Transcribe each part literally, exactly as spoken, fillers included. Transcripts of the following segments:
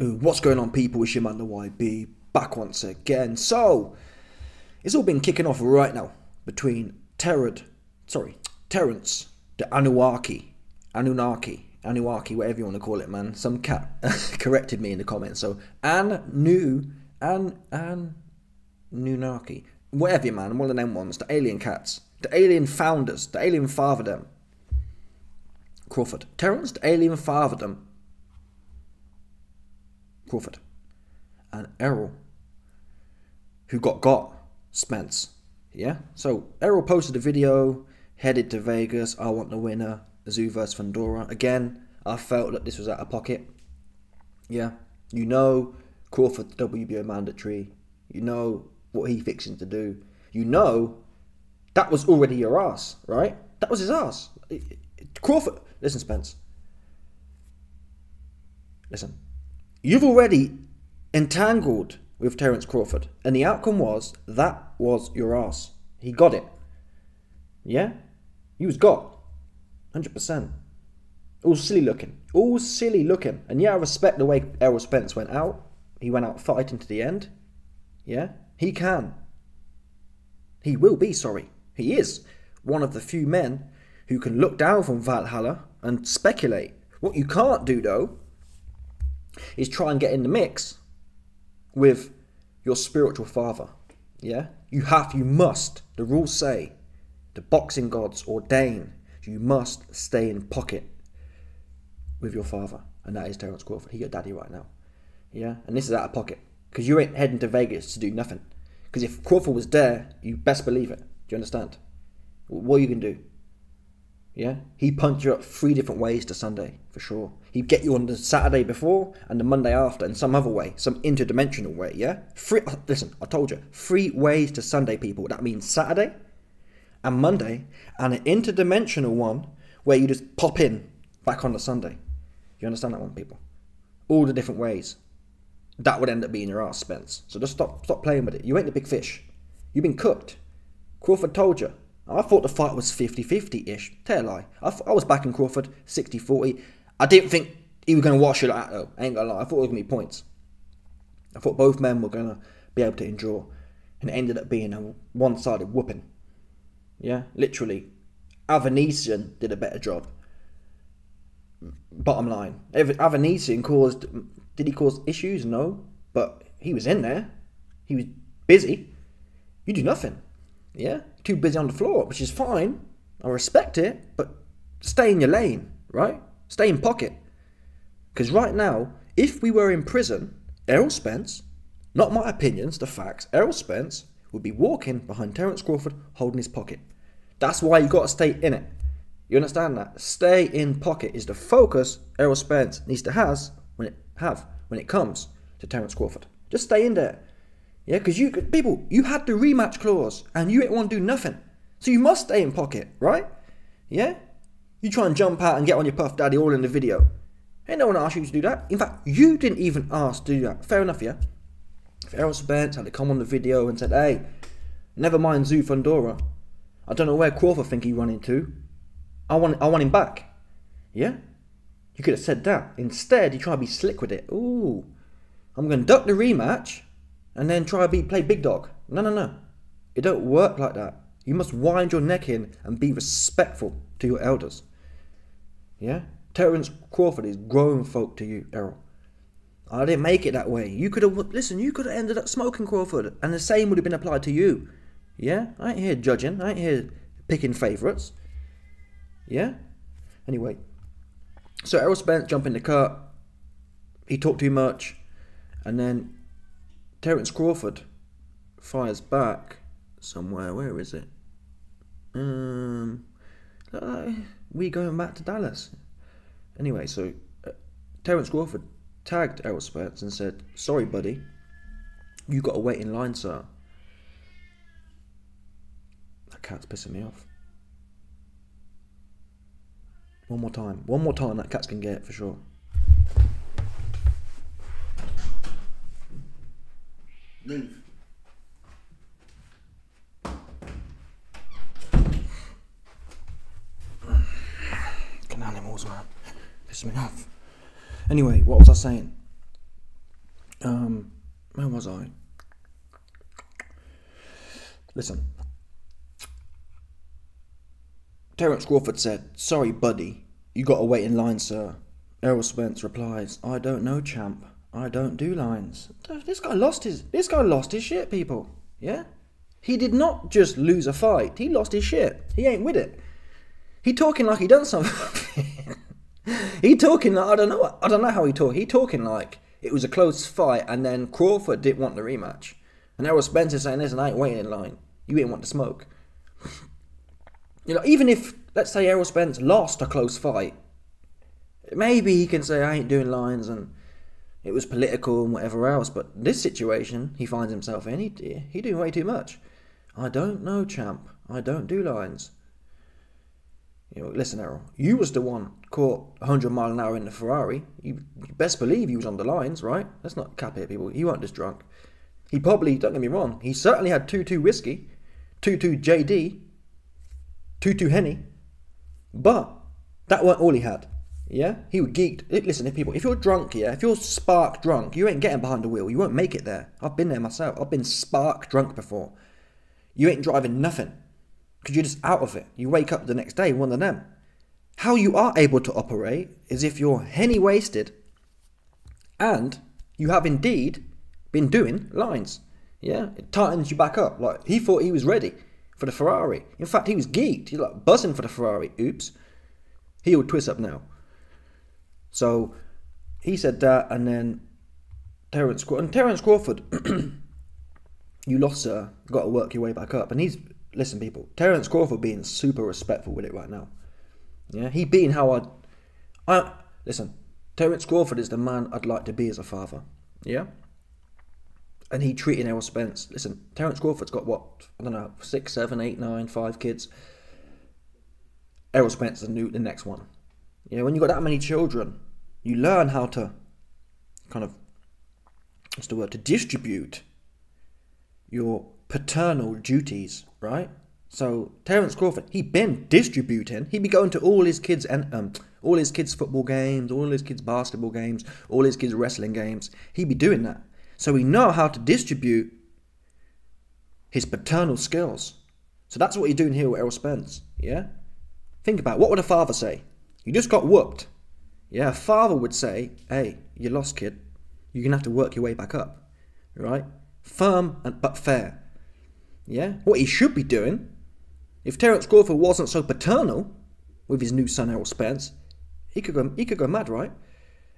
What's going on, people? It's your man, the Y B, back once again. So, it's all been kicking off right now between Terence, sorry, Terence, the Anunnaki, Anunnaki, Anunnaki, whatever you want to call it, man. Some cat corrected me in the comments. So, Anu, An, An, Anunnaki, whatever you man, one of them ones, the alien cats, the alien founders, the alien father them. Crawford, Terence, the alien father them. Crawford and Errol, who got got Spence, yeah. So Errol posted a video, headed to Vegas. I want the winner, Tszyu versus Fundora. Again, I felt that this was out of pocket. Yeah, you know Crawford's W B O mandatory. You know what he fixing to do. You know that was already your ass, right? That was his ass. Crawford, listen, Spence. Listen. You've already entangled with Terence Crawford. And the outcome was, that was your ass. He got it. Yeah? He was got. one hundred percent. All silly looking. All silly looking. And yeah, I respect the way Errol Spence went out. He went out fighting to the end. Yeah? He can. He will be, sorry. He is one of the few men who can look down from Valhalla and speculate. What you can't do, though, is try and get in the mix with your spiritual father. Yeah? You have, you must, the rules say, the boxing gods ordain, you must stay in pocket with your father. And that is Terence Crawford. He got daddy right now. Yeah? And this is out of pocket. Because you ain't heading to Vegas to do nothing. Because if Crawford was there, you best believe it. Do you understand? What are you going to do? Yeah, he punched you up three different ways to Sunday, for sure. He'd get you on the Saturday before and the Monday after in some other way, some interdimensional way, yeah? Three, listen, I told you, three ways to Sunday, people. That means Saturday and Monday and an interdimensional one where you just pop in back on the Sunday. You understand that one, people? All the different ways. That would end up being your ass, Spence. So just stop, stop playing with it. You ain't the big fish. You've been cooked. Crawford told you. I thought the fight was fifty fifty-ish. Tell a lie. I, I was backing Crawford, sixty forty. I didn't think he was going to wash it out, though. I ain't going to lie. I thought it was going to be points. I thought both men were going to be able to endure. And it ended up being a one-sided whooping. Yeah, literally. Avenesian did a better job. Bottom line. Avenesian caused... Did he cause issues? No. But he was in there. He was busy. You do nothing. Yeah, too busy on the floor, which is fine. I respect it, but stay in your lane, right? Stay in pocket. Because right now, if we were in prison, Errol Spence, not my opinions, the facts, Errol Spence would be walking behind Terence Crawford holding his pocket. That's why you got to stay in it. You understand that? Stay in pocket is the focus Errol Spence needs to has when it have when it comes to Terence Crawford. Just stay in there. Yeah, because you people, you had the rematch clause and you didn't want to do nothing. So you must stay in pocket, right? Yeah? You try and jump out and get on your puff daddy all in the video. Ain't no one asked you to do that. In fact, you didn't even ask to do that. Fair enough, yeah? If Errol Spence had to come on the video and said, hey, never mind Tszyu Fundora. I don't know where Crawford think he run into. I want I want him back. Yeah? You could have said that. Instead, you try to be slick with it. Ooh. I'm gonna duck the rematch. And then try to be, play big dog. No, no, no. It don't work like that. You must wind your neck in and be respectful to your elders. Yeah? Terence Crawford is grown folk to you, Errol. I didn't make it that way. You could have, listen, you could have ended up smoking Crawford. And the same would have been applied to you. Yeah? I ain't here judging. I ain't here picking favourites. Yeah? Anyway. So Errol Spence jumped in the cut. He talked too much. And then... Terence Crawford fires back somewhere. Where is it? Um, we going back to Dallas. Anyway, so uh, Terence Crawford tagged Errol Spence and said, sorry, buddy. You got to wait in line, sir. That cat's pissing me off. One more time. One more time that cat's going to get it for sure. Leave. Fucking animals, man. Piss me off. Anyway, what was I saying? Um, where was I? Listen. Terence Crawford said, "Sorry, buddy. You gotta wait in line, sir." Errol Spence replies, "I don't know, champ. I don't do lines." This guy lost his, this guy lost his shit, people. Yeah? He did not just lose a fight. He lost his shit. He ain't with it. He talking like he done something. He talking like, I don't know, I don't know how he talk. He talking like it was a close fight and then Crawford didn't want the rematch. And Errol Spence is saying, "Listen, I ain't waiting in line. You didn't want to smoke." You know, even if, let's say Errol Spence lost a close fight, maybe he can say, "I ain't doing lines and it was political and whatever else," but this situation he finds himself in, he, he doing way too much. "I don't know, champ. I don't do lines." You know, listen, Errol, you was the one caught a hundred mile an hour in the Ferrari. You, you best believe he was on the lines, right? Let's not cap here, people. He weren't just drunk. He probably, don't get me wrong, he certainly had two two whiskey, two two J D, two two Henny, but that weren't all he had. Yeah, he was geeked. Listen, if people, if you're drunk, yeah, if you're spark drunk, you ain't getting behind the wheel. You won't make it there. I've been there myself. I've been spark drunk before. You ain't driving nothing because you're just out of it. You wake up the next day one of them. How you are able to operate is if you're henny wasted and you have indeed been doing lines. Yeah, it tightens you back up. Like, he thought he was ready for the Ferrari. In fact, he was geeked. He's like buzzing for the Ferrari. Oops, he will twist up now. So he said that, and then Terence Crawford, and Terence Crawford, you lost, sir. Got to work your way back up. And he's, listen, people, Terence Crawford being super respectful with it right now. Yeah, he being how I'd, I listen. Terence Crawford is the man I'd like to be as a father. Yeah, and he treating Errol Spence. Listen, Terence Crawford's got what, I don't know, six, seven, eight, nine, five kids. Errol Spence is the new, the next one. Yeah, when you got that many children, you learn how to kind of, what's the word, to distribute your paternal duties, right? So Terence Crawford, he been distributing. He be going to all his kids and um, all his kids' football games, all his kids' basketball games, all his kids' wrestling games. He be doing that, so we know how to distribute his paternal skills. So that's what you're doing here with Errol Spence. Yeah, think about it. What would a father say? You just got whooped. Yeah, a father would say, "Hey, you lost, kid. You're going to have to work your way back up." Right? Firm and but fair. Yeah? What he should be doing, if Terence Crawford wasn't so paternal with his new son, Errol Spence, he could go, he could go mad, right?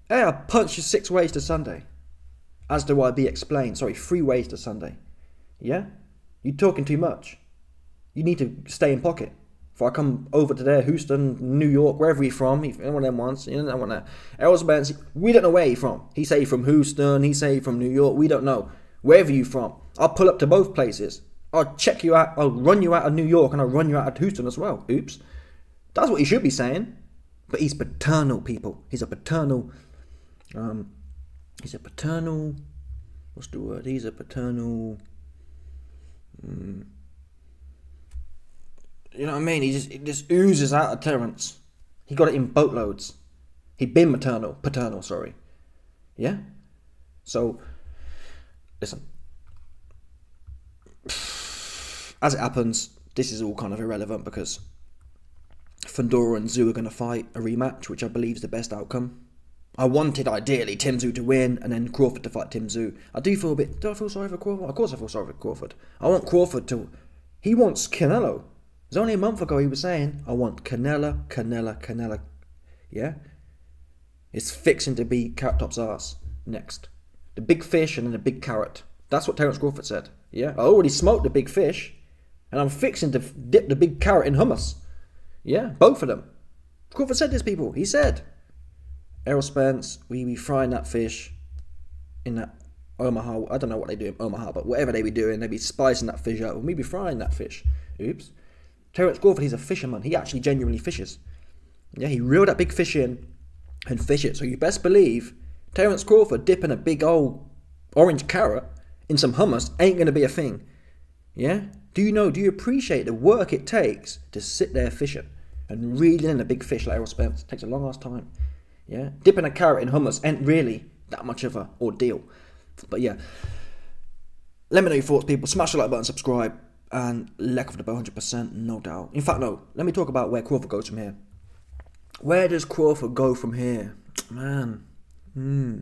"Hey, I punched you six ways to Sunday. As do I be explained. Sorry, three ways to Sunday. Yeah? You're talking too much. You need to stay in pocket. If I come over to there, Houston, New York, wherever you're from, if anyone them wants, you know, that Errol Spence, we don't know where he's from. He say from Houston, he say from New York, we don't know. Wherever you from, I'll pull up to both places. I'll check you out, I'll run you out of New York, and I'll run you out of Houston as well. Oops." That's what he should be saying. But he's paternal, people. He's a paternal, um, he's a paternal, what's the word? He's a paternal, um, you know what I mean? He just, it just oozes out of Terence. He got it in boatloads. He'd been maternal, paternal, sorry. Yeah? So, listen. As it happens, this is all kind of irrelevant because Fundora and Tszyu are going to fight a rematch, which I believe is the best outcome. I wanted, ideally, Tim Tszyu to win and then Crawford to fight Tim Tszyu. I do feel a bit... Do I feel sorry for Crawford? Of course I feel sorry for Crawford. I want Crawford to... He wants Canelo. It was only a month ago he was saying, "I want Canelo, Canelo, Canelo." Yeah? It's fixing to be Carrot Top's ass next. The big fish and then the big carrot. That's what Terence Crawford said. Yeah? I already smoked the big fish and I'm fixing to dip the big carrot in hummus. Yeah? Both of them. Crawford said this, people. He said, "Errol Spence, we be frying that fish in that Omaha." I don't know what they do in Omaha, but whatever they be doing, they be spicing that fish up and we be frying that fish. Oops. Terence Crawford, he's a fisherman. He actually genuinely fishes. Yeah, he reeled that big fish in and fish it. So you best believe Terence Crawford dipping a big old orange carrot in some hummus ain't going to be a thing. Yeah? Do you know, do you appreciate the work it takes to sit there fishing and reeling in a big fish like Errol Spence? It takes a long ass time. Yeah? Dipping a carrot in hummus ain't really that much of an ordeal. But yeah, let me know your thoughts, people. Smash the like button, subscribe, and let Crawford about one hundred percent, no doubt. In fact, no, let me talk about where Crawford goes from here. Where does Crawford go from here? Man. Hmm.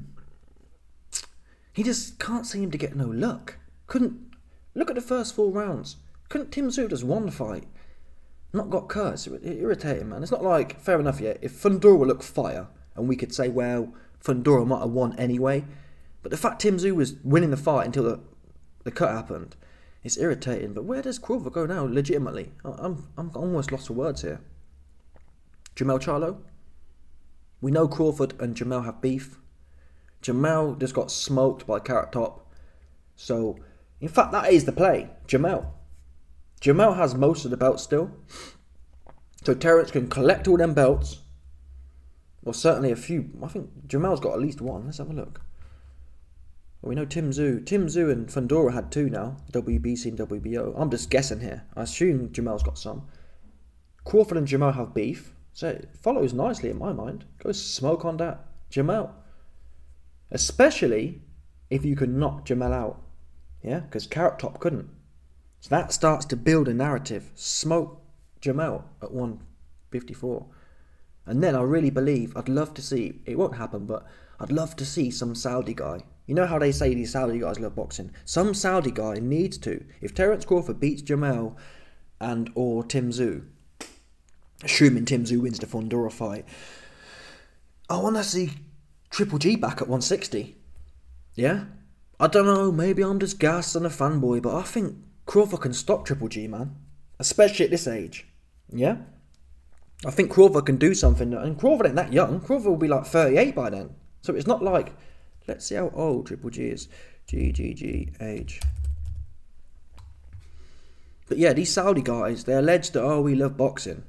He just can't seem to get no luck. Couldn't... Look at the first four rounds. Couldn't Tim Tszyu just one fight? Not got cut. It's irritating, man. It's not like... Fair enough, yeah. If Fundora looked fire, and we could say, well, Fundora might have won anyway. But the fact Tim Tszyu was winning the fight until the, the cut happened, it's irritating. But where does Crawford go now, legitimately? I'm, I'm almost lost for words here. Jermell Charlo? We know Crawford and Jermell have beef. Jermell just got smoked by Carrot Top. So, in fact, that is the play. Jermell. Jermell has most of the belts still. So Terence can collect all them belts. Well, certainly a few. I think Jermell's got at least one. Let's have a look. Well, we know Tim Tszyu. Tim Tszyu and Fundora had two now. W B C and W B O. I'm just guessing here. I assume Jermell's got some. Crawford and Jermell have beef. So it follows nicely in my mind. Go smoke on that, Jermell. Especially if you can knock Jermell out. Yeah, because Carrot Top couldn't. So that starts to build a narrative. Smoke Jermell at one fifty-four. And then I really believe, I'd love to see, it won't happen, but I'd love to see some Saudi guy. You know how they say these Saudi guys love boxing? Some Saudi guy needs to. If Terence Crawford beats Jermell and or Tim Tszyu, assuming Tim Tszyu wins the Fundora fight, I want to see Triple G back at one sixty. Yeah? I don't know, maybe I'm just gassed and a fanboy, but I think Crawford can stop Triple G, man. Especially at this age. Yeah? I think Crawford can do something. And Crawford ain't that young. Crawford will be like thirty-eight by then. So it's not like... Let's see how old Triple G is. G, G, G, age. But yeah, these Saudi guys, they allege that, oh, we love boxing.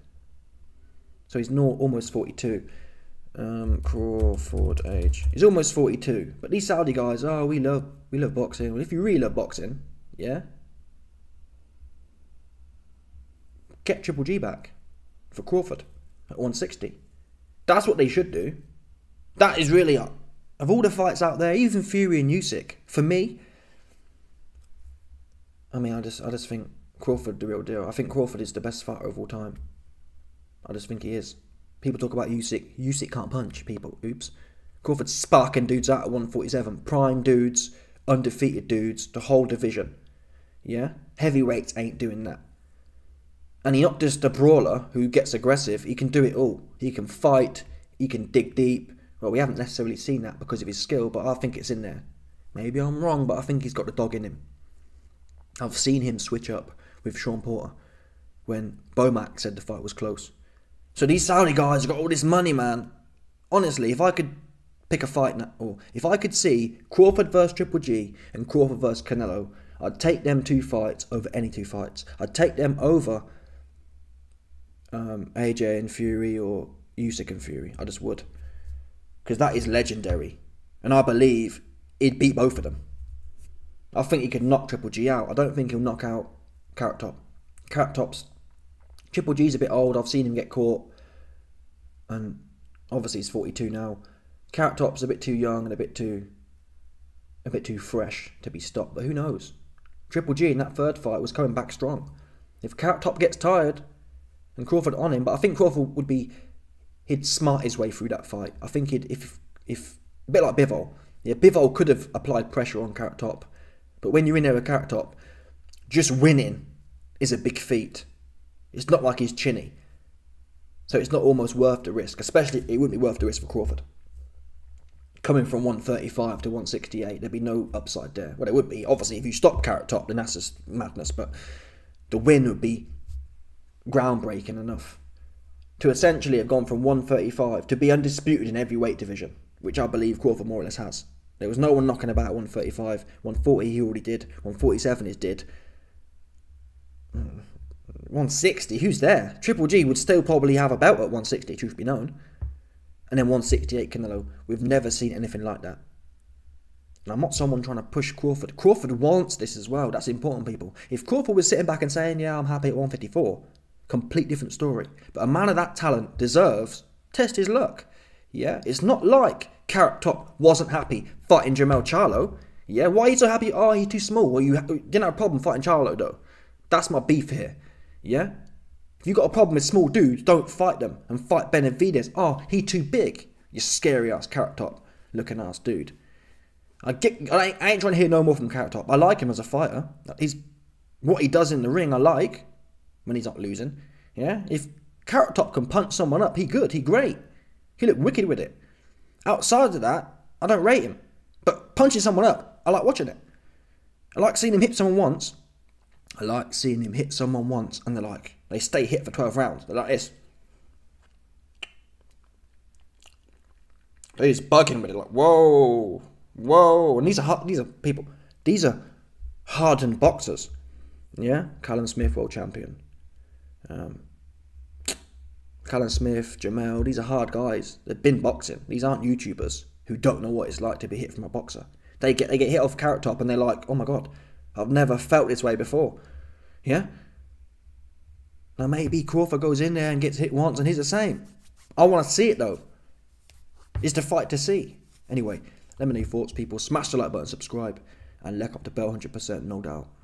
So he's not almost forty-two. Um, Crawford age. He's almost forty-two. But these Saudi guys, oh, we love we love boxing. Well, if you really love boxing, yeah, get Triple G back for Crawford at one sixty. That's what they should do. That is really up. Of all the fights out there, even Fury and Usyk, for me, I mean, I just I just think Crawford the real deal. I think Crawford is the best fighter of all time. I just think he is. People talk about Usyk. Usyk can't punch, people. Oops. Crawford's sparking dudes out at one forty-seven. Prime dudes, undefeated dudes, the whole division. Yeah? Heavyweights ain't doing that. And he's not just a brawler who gets aggressive. He can do it all. He can fight. He can dig deep. Well, we haven't necessarily seen that because of his skill, but I think it's in there. Maybe I'm wrong, but I think he's got the dog in him. I've seen him switch up with Sean Porter when Bomac said the fight was close. So these Saudi guys have got all this money, man. Honestly, if I could pick a fight now, or if I could see Crawford versus Triple G and Crawford versus Canelo, I'd take them two fights over any two fights. I'd take them over um, A J and Fury or Usyk and Fury. I just would. Because that is legendary. And I believe he'd beat both of them. I think he could knock Triple G out. I don't think he'll knock out Carrot Top. Carrot Top's... Triple G's a bit old. I've seen him get caught. And obviously he's forty-two now. Carrot Top's a bit too young and a bit too... A bit too fresh to be stopped. But who knows? Triple G in that third fight was coming back strong. If Carrot Top gets tired and Crawford on him... But I think Crawford would be... He'd smart his way through that fight. I think he'd... If... if a bit like Bivol. Yeah, Bivol could have applied pressure on Carrot Top. But when you're in there with Carrot Top... Just winning is a big feat. It's not like he's chinny. So it's not almost worth the risk. Especially, it wouldn't be worth the risk for Crawford. Coming from one thirty-five to one sixty-eight, there'd be no upside there. Well, it would be. Obviously, if you stop Carrot Top, then that's just madness. But the win would be groundbreaking enough. To essentially have gone from one thirty-five to be undisputed in every weight division. Which I believe Crawford more or less has. There was no one knocking about one thirty-five. one forty he already did. one forty-seven is did. Mm. one sixty, who's there? Triple G would still probably have a belt at one sixty, truth be known. And then one sixty-eight Canelo. We've never seen anything like that. And I'm not someone trying to push Crawford. Crawford wants this as well. That's important, people. If Crawford was sitting back and saying, yeah, I'm happy at one fifty-four, complete different story. But a man of that talent deserves test his luck. Yeah, it's not like Carrot Top wasn't happy fighting Jermell Charlo. Yeah, why are you so happy? Oh, he's too small. Well, you didn't have a problem fighting Charlo, though. That's my beef here. Yeah? If you've got a problem with small dudes, don't fight them and fight Benavidez. Oh, he's too big. You scary-ass carrot top-looking ass dude. I, get, I, ain't, I ain't trying to hear no more from Carrot Top. I like him as a fighter. He's what he does in the ring, I like. When he's not losing. Yeah? If Carrot Top can punch someone up, he good. He great. He look wicked with it. Outside of that, I don't rate him. But punching someone up, I like watching it. I like seeing him hit someone once. I like seeing him hit someone once. And they're like, they stay hit for twelve rounds. They're like this. They're just bugging with it. Like, whoa. Whoa. And these are hard, these are people. These are hardened boxers. Yeah? Callum Smith, world champion. Um, Callum Smith, Jermell, these are hard guys. They've been boxing. These aren't YouTubers who don't know what it's like to be hit from a boxer. They get they get hit off Carrot Top and they're like, oh my god, I've never felt this way before. Yeah? Now maybe Crawford goes in there and gets hit once and he's the same. I want to see it though. It's the fight to see. Anyway, let me know your thoughts, people. Smash the like button, subscribe, and lock up the bell one hundred percent, no doubt.